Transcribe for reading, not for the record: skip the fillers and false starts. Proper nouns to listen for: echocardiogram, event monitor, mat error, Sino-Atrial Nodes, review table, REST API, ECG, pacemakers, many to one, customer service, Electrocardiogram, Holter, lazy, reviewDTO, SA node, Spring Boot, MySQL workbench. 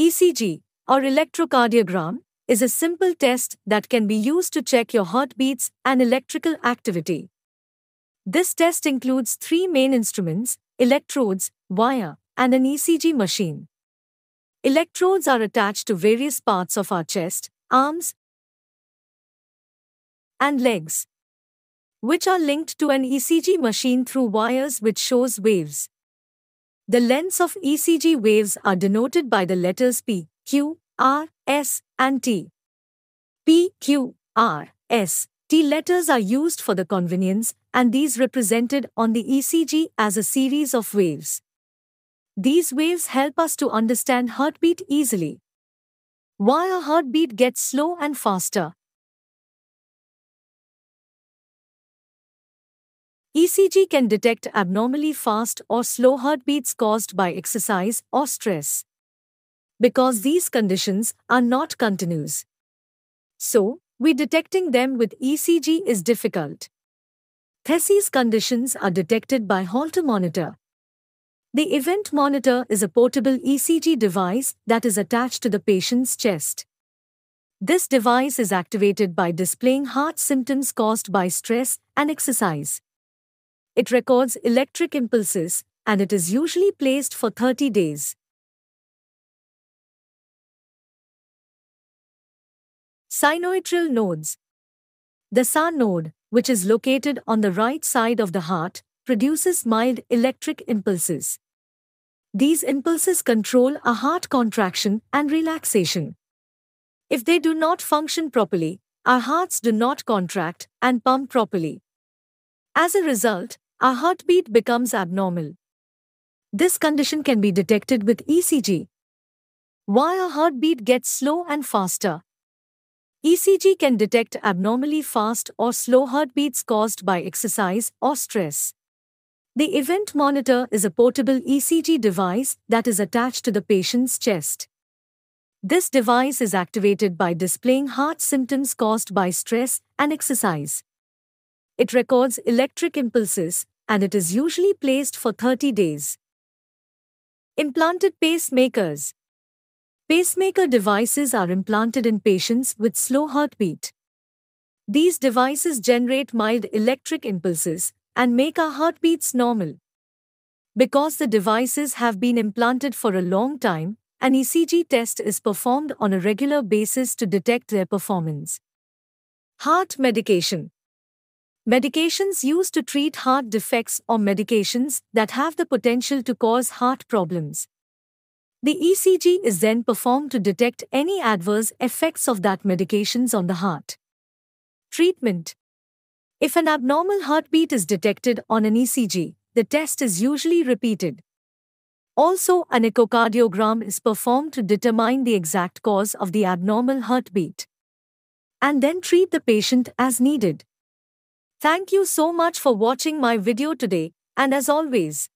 ECG, or electrocardiogram, is a simple test that can be used to check your heartbeats and electrical activity. This test includes three main instruments: electrodes, wire, and an ECG machine. Electrodes are attached to various parts of our chest, arms, and legs, which are linked to an ECG machine through wires which shows waves. The lengths of ECG waves are denoted by the letters P, Q, R, S, and T. P, Q, R, S, T letters are used for the convenience, and these represented on the ECG as a series of waves. These waves help us to understand heartbeat easily. Why our heartbeat gets slow and faster? ECG can detect abnormally fast or slow heartbeats caused by exercise or stress, because these conditions are not continuous. So, detecting them with ECG is difficult. These conditions are detected by Holter monitor. The event monitor is a portable ECG device that is attached to the patient's chest. This device is activated by displaying heart symptoms caused by stress and exercise. It records electric impulses, and it is usually placed for 30 days. Sino-Atrial Nodes. The SA node, which is located on the right side of the heart, produces mild electric impulses. These impulses control a heart contraction and relaxation. If they do not function properly, our hearts do not contract and pump properly. As a result, our heartbeat becomes abnormal. This condition can be detected with ECG. Why our heartbeat gets slow and faster? ECG can detect abnormally fast or slow heartbeats caused by exercise or stress. The event monitor is a portable ECG device that is attached to the patient's chest. This device is activated by displaying heart symptoms caused by stress and exercise. It records electric impulses, and it is usually placed for 30 days. Implanted pacemakers. Pacemaker devices are implanted in patients with slow heartbeat. These devices generate mild electric impulses and make our heartbeats normal. Because the devices have been implanted for a long time, an ECG test is performed on a regular basis to detect their performance. Heart medication. Medications used to treat heart defects or medications that have the potential to cause heart problems. The ECG is then performed to detect any adverse effects of that medications on the heart. Treatment. If an abnormal heartbeat is detected on an ECG, the test is usually repeated. Also, an echocardiogram is performed to determine the exact cause of the abnormal heartbeat, and then treat the patient as needed. Thank you so much for watching my video today, and as always,